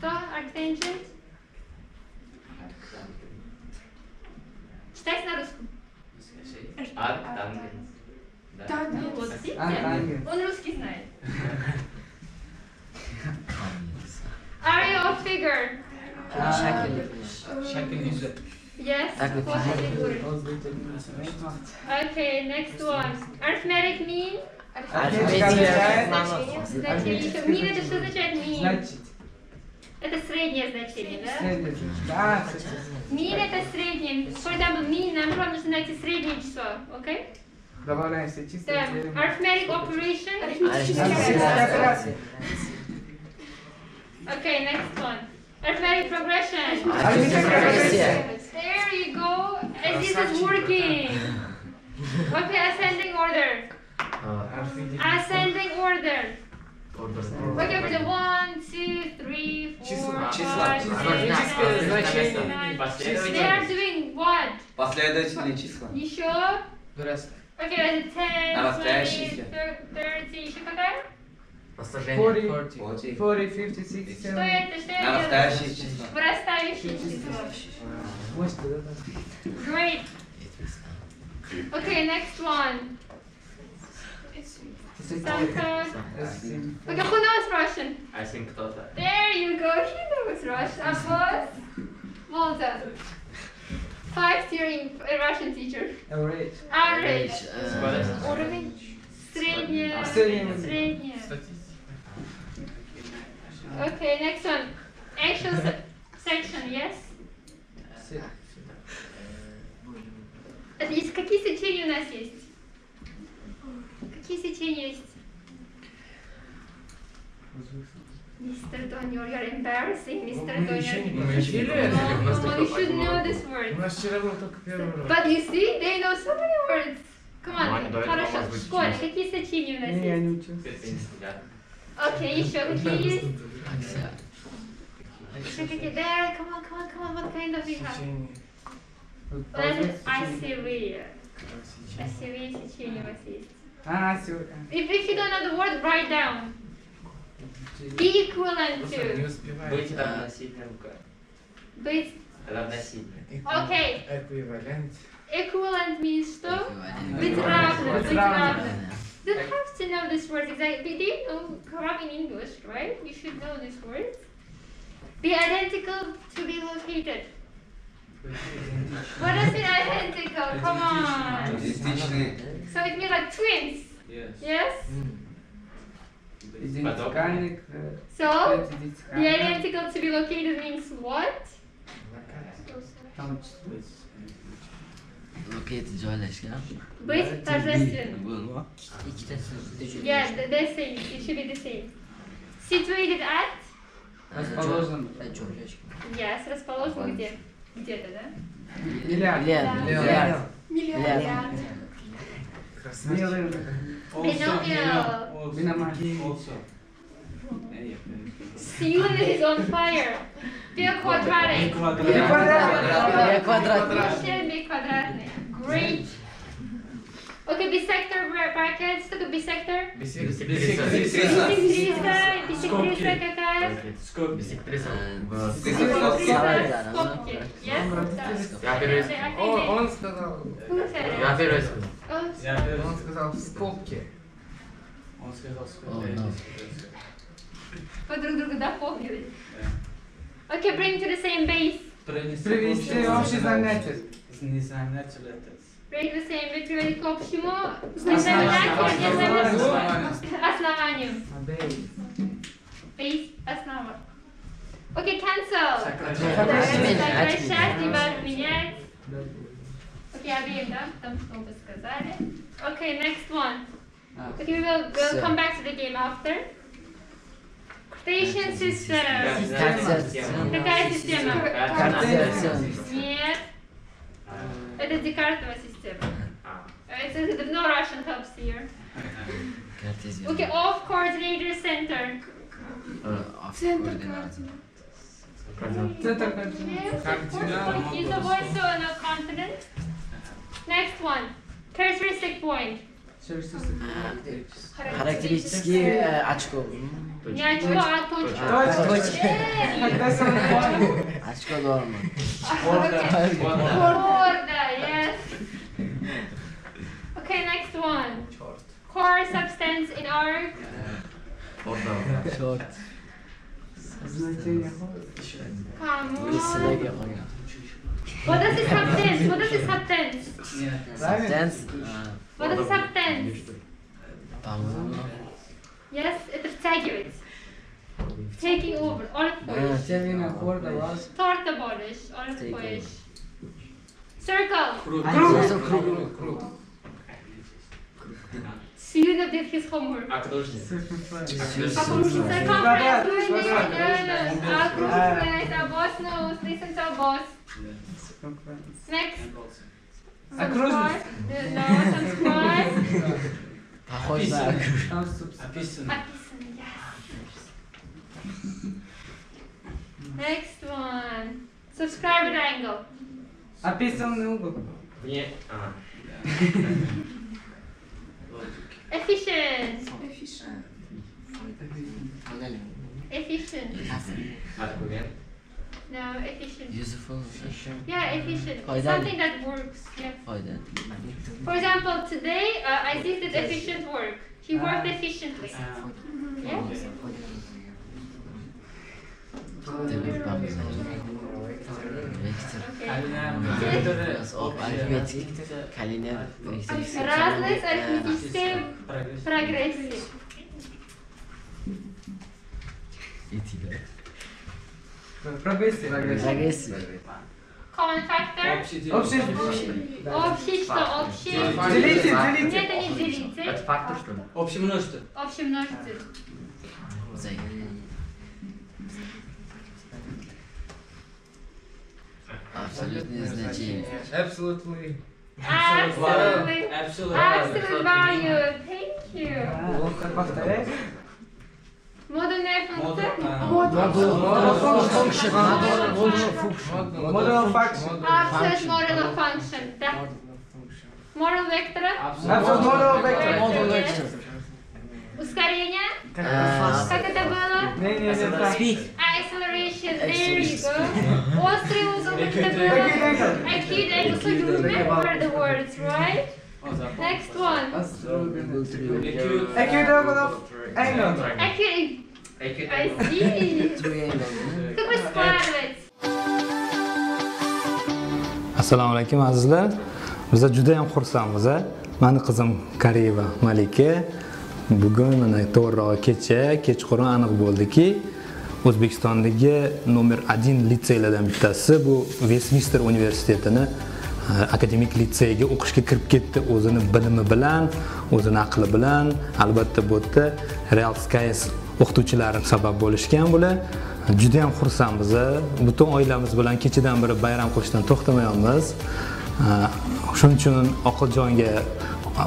इसका अटेंशन स्टेशनर उसको арктангенс. Он русский знает. Area of figure. Шакель. Yes. Okay, next one. Arithmetic mean. Арифметическое значение. Это что означает mean? Это среднее значение, да? Mean это среднее. For example, mean, нам нужно найти среднее число, okay? Добавляемся чисто. Arithmetic operation. Okay, next one. Arithmetic progression. There you go. And this is working. Okay, ascending order. Ascending order. Okay, with the 1, 2, 3, 4, 5, 6, 7, 8. They are doing what? Последовательные числа. Еще? Okay, that's 10, 20, 30. Еще какая? Forty, 50, 60. Что это? Что я делаю? Нарастающие числа. Вырастающие числа. Great. Okay, next one. Okay, who knows Russian? I think Tota. There you go. He knows Russian. I was Malta. 5-year Russian teacher. Average. Уровень. Средняя. Okay, next one. Action section, yes? Какие сечения у нас есть? Какие сечения есть? Mr. Donior, you're embarrassing, Mr. Donior. No, you should know this word. But you see, they know so many words. Come on, хорошо. В школе какие сочинения у нас есть? Я не учусь. Окей, еще какие есть? Еще какие? Да, come on, what kind of we have? Осевые. Осевые сочинения у вас есть. If you don't know the word, write down. Be equivalent to. Быть равносильным к. Быть. Равносильным. Окей. Эквивалент. Equivalent means что? Быть равным. Быть равным. You don't have to know this word exactly. They know Quran in English, right? You should know this word. Be identical to be located. What does it mean identical? Come on. So it means like twins. Yes? So, be identical to be located means what? Located joyless, yeah? Быть торжественным. Yes, the same. It should be the same. Situated at? Расположен. Yes, расположен где? Где-то, да? Миллиард. Миллиард. Also. The unit is on fire. Be quadratic. Great. Okay, bisector brackets. Что такое bisector? Бисектриса какая? Скобки. Он сказал скобки. Вы друг друга дополнили. Okay, bring to the same base. Привести общий знаменатель. Bring the same base, привести к общему основанию. Base, основа. Okay, cancel. Сокращать, либо отменять. Okay, объем, да? Там что-то сказали. Okay, next one. Okay, we'll come back to the game after. Cartesian system. Какая система? Нет. Это Декартова система. There's no Russian helps here. Okay, off coordinator center. Center coordinate. Is the voice so confident? Next one. Characteristic point. характеристики очков. Не очко, а точки. Точки. Очко норма. Хорда, yes. Okay, next one. Core substance in art. Short. Come on. What does substance? What does substance? Substance. What is substance? Yes, it is taking over. Olive polish. Circle. Suyun did his homework. Our boss knows. Listen to our boss. Next. Across the northern square. Next one. Subscriber angle. Yeah. Efficient. No, efficient. Useful, efficient. Yeah, efficient. Something that works. Yeah. For example, today I did the efficient work. He worked efficiently. Yeah. Okay. Прогрессия. Common factor. Общее. Делите. Нет, это не делите. Это фактор, что ли? Общемножитель. Абсолютное значение. Absolute value. Thank you. Как повторяется? Model function. Absolute model function. Model vector. Absolute model vector. Ускорение. Как это было? Speed. Acceleration. There you go. Острый угол. Acute angle. You remember the words, right? Next one. Acute angle. I see. Super smart. Assalomu alaykum azizlar. Biz juda ham xursandmiz. Meni qizim Karima Malika bugun mana to'g'ri kechqurun aniq bo'ldiki, O'zbekistondagi nomer 1 litseylardan bittasi bu Westminster universitetini akademik litseyga o'qishga kirib ketdi, o'zini bilimi bilan, o'zini aqli bilan. Albatta bu yerda Real Science o'qituvchilari sabab bo'lishgan bular. Juda ham xursandmiz. Butun oilamiz bilan kechadan beri bayram qilishdan to'xtamaymiz. Shuning uchun Oqiljonga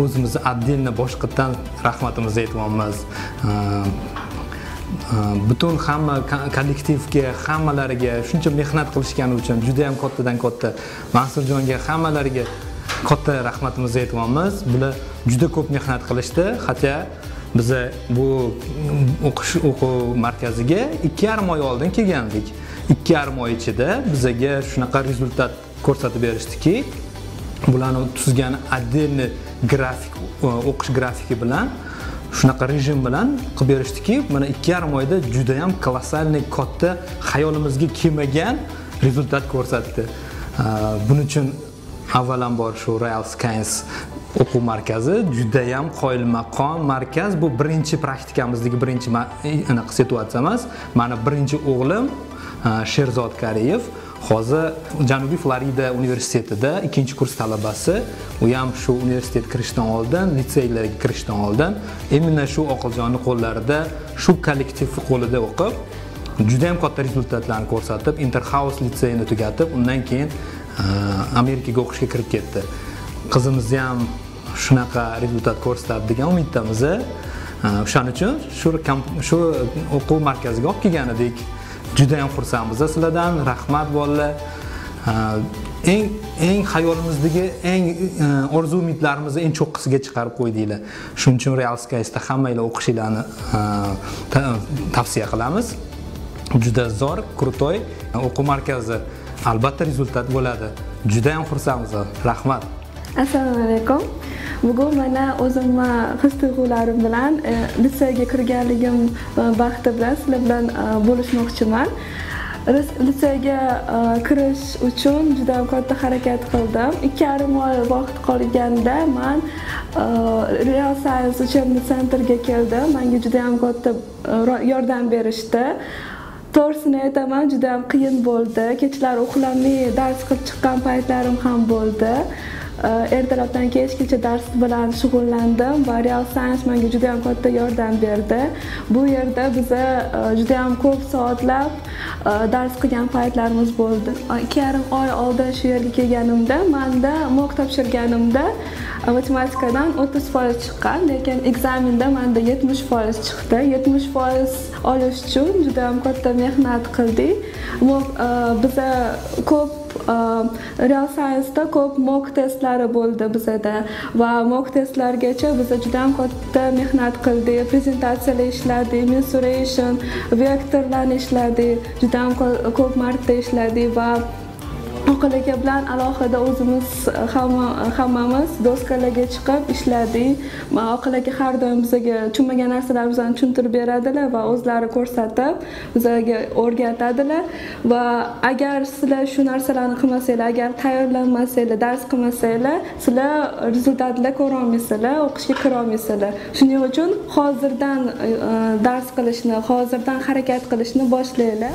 o'zimizni addenni boshqatdan rahmatimizni aytamiz. Butun hamma kollektivga, hammalariga shuncha mehnat qilishgani uchun juda ham kattadan-katta Mansurjonga hammalariga katta rahmatimizni aytamiz. Bular juda ko'p mehnat qilishdi. Hatto biz bu o'quv markaziga 2,5 oy oldin kelgandik. 2,5 oy ichida bizga shunaqa rezultat ko'rsatib berishdiki, bularni tuzgan addenni grafik, o'qish grafiki bilan shunaqa rejim bilan qilib berishdiki, mana 2,5 oyda juda ham kolossalniy katta xayolimizga kelmagan rezultat ko'rsatdi. Buning uchun avvalambor shu Real Science o'quv markazi juda ham qoyilmaqom markaz. Bu birinchi praktikamizdagi birinchi situatsiya emas. Mana birinchi o'g'lim Sherzod Kariyev hozir Janubiy Florida universitetida 2-kurs talabasi. U ham shu universitet kirishdan oldin, litseylarga kirishdan oldin, imенно shu Oqiljonning qo'llarida, shu kollektiv qo'lida o'qib, juda ham katta rezultatlarni ko'rsatib, Interhouse litseyini tugatib, undan keyin Amerikaga o'qishga kirib ketdi. Qizimiz ham shunaqa rezultat ko'rsatadi degan umiddamiz. O'shaning uchun shu o'quv markaziga olib kelgan edik. Juda ham xursandmiz sizlardan. Rahmat bolalar. eng hayolimizdagi orzu umidlarimizni eng cho'qqisiga chiqarib qo'ydinglar. Shuning uchun Real Skillsda hammanglar o'qishinglarni tavsiya qilamiz. Juda zo'r, krutoy o'quv markazi. Albatta rezultat bo'ladi. Juda ham xursandmiz. Rahmat. Assalomu alaykum. Bugun mana o'zimni his-tuyg'ularim bilan litseyaga kirganligim baxti bilan sizlar bilan bo'lishmoqchiman. Litseyaga kirish uchun juda katta harakat qildim. 2,5 oy vaqt qolganda men Real Science uchun sentrga keldim. Menga juda ham katta yordam berishdi. To'g'risini aytaman, juda ham qiyin bo'ldi. Kechalari uxlamay dars qilib chiqqan paytlarim ham bo'ldi. Ertalabdan kechgacha dars bilan shug'ullandim va Real Science menga juda ham katta yordam berdi. Bu yerda biz juda ham ko'p soatlab dars qilgan paytlarimiz bo'ldi. 2,5 oy oldin shu yerga kelganimda, menda mock topshirganimda matematikadan 30% chiqqan, lekin ekzaminda menda 70% chiqdi. 70% olish uchun juda ham katta mehnat qildik. Biz ko'p Real Science'da ko'p mock testlari bo'ldi bizda va mock testlargacha biz juda ham katta mehnat qildik, prezentatsiyalar ishladik, mensuration, vektorlarni ishladik, juda ham ko'p marta ishladik va o'qilga bilan alohida o'zimiz hammamiz doskalarga chiqib ishladik. O'qilga har doim bizga tushunmagan narsalarimizni tushuntirib beradilar va o'zlari ko'rsatib bizga o'rgatadilar va agar sizlar shu narsalarni qilmasanglar, agar tayyorlanmasanglar, dars qilmasanglar, sizlar rezultatlar ko'ra olmaysizlar, o'qishga kira olmaysizlar. Shuning uchun hozirdan dars qilishni, hozirdan harakat qilishni boshlanglar.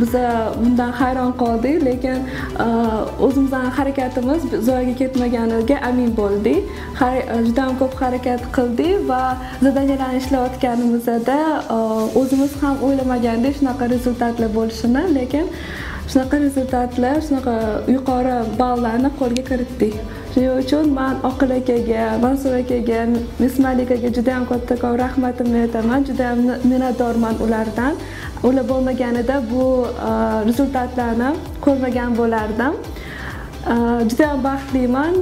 Biz bundan hayron qoldik, lekin o'zimizning harakatimiz zo'rga ketmaganiga amin bo'ldik. Juda ham ko'p harakat qildik va zadanyalarni ishlayotganimizda o'zimiz ham o'ylamagandik shunaqa rezultatlar bo'lishini, lekin shunaqa rezultatlar, shunaqa yuqori ballarni qo'lga kiritdik. Shuning uchun men Oqil akaga, Mansur akaga, Mismalikaga juda ham katta rahmatimni aytaman. Juda ham minnatdorman ulardan. Ular bo'lmaganida bu rezultatlarni ko'rmagan bo'lardim. Juda ham baxtliman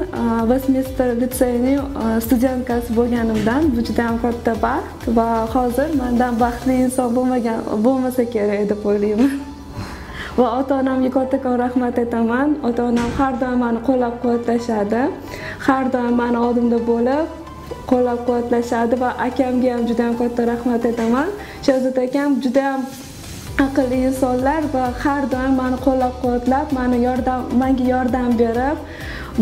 va semestr litseyining studentkasi bo'lganimdan bu juda ham katta baxt va hozir mendan baxtli inson bo'lmasa kerak deb o'ylayman. Va ota-onamga katta rahmat aytaman. Ota-onam har doim meni qo'llab-quvvatlashadi. Har doim meni oldimda bo'lib qo'llab-quvvatlashadi va akamga ham juda ham katta rahmat aytaman. Shahzod akam juda ham aqlli insonlar va har doim meni qo'llab-quvvatlab, menga yordam berib,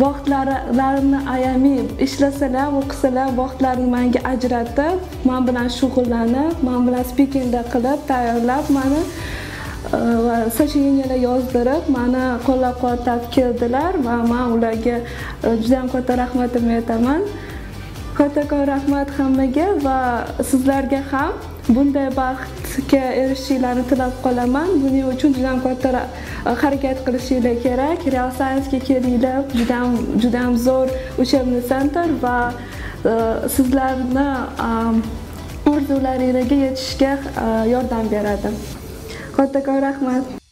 vaqtlarini ayamay ishlasalar, o'qisalar, vaqtlarini menga ajratib, men bilan shug'ullanib, men bilan speakingda qilib, tayyorlab meni va sashiniyalar yozdirib, meni qo'llab-quvvatlab keldilar va men ularga juda ham katta rahmatimni aytaman. Katta rahmat hammaga va sizlarga ham bunday baxtga erishishinglarni tilab qolaman. Buning uchun juda ham katta harakat qilishinglar kerak. Real Science'ga kelinglar, juda ham zo'r uchebniy sentr va sizlarni orzularingizga yetishga yordam beradi. Katta rahmat.